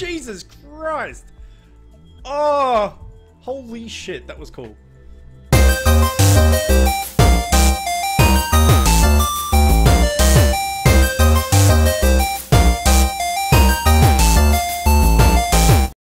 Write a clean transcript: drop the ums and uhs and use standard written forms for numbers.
Jesus Christ! Oh! Holy shit, that was cool.